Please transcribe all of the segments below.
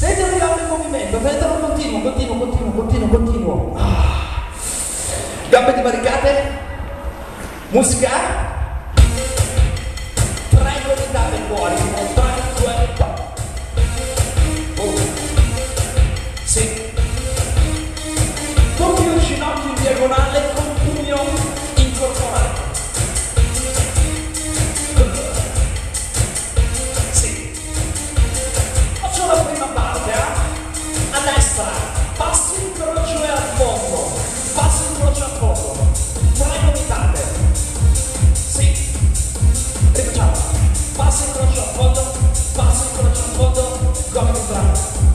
Dentro di là un movimento, dentro continuo. Gambe divaricate, musica, 3 comitate fuori, 3, 2, 1. Sì. Doppio ginocchio in diagonale con pugno incorporato. Sì. Faccio la prima parte, a destra, passo in croce e al fondo, passo in croce al fondo, 3 comitate. Sì. Rifacciamo. Passo in croce al fondo, passo in croce al fondo, gomito entrare. 5.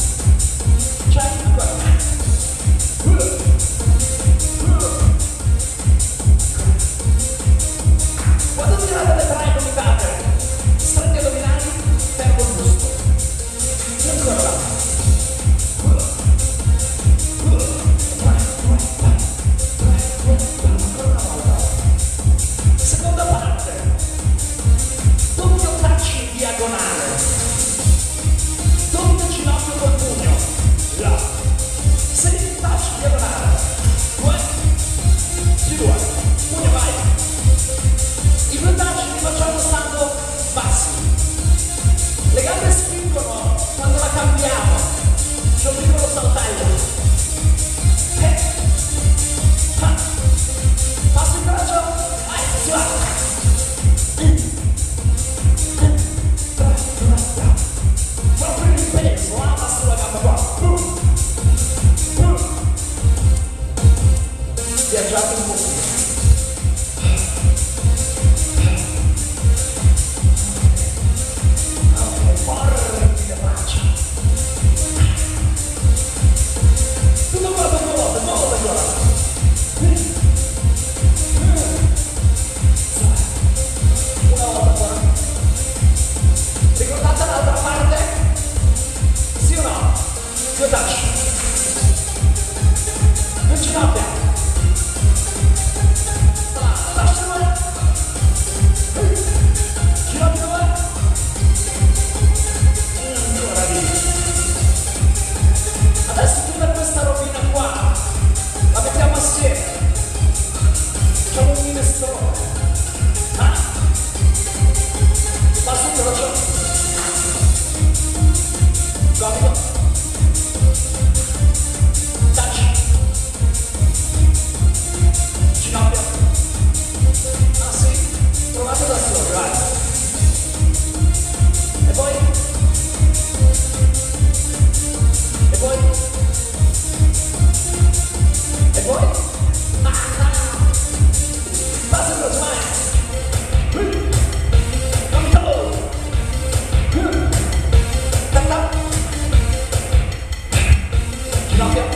Gracias.